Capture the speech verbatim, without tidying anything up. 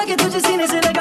लगे तुझे सीने से लगे।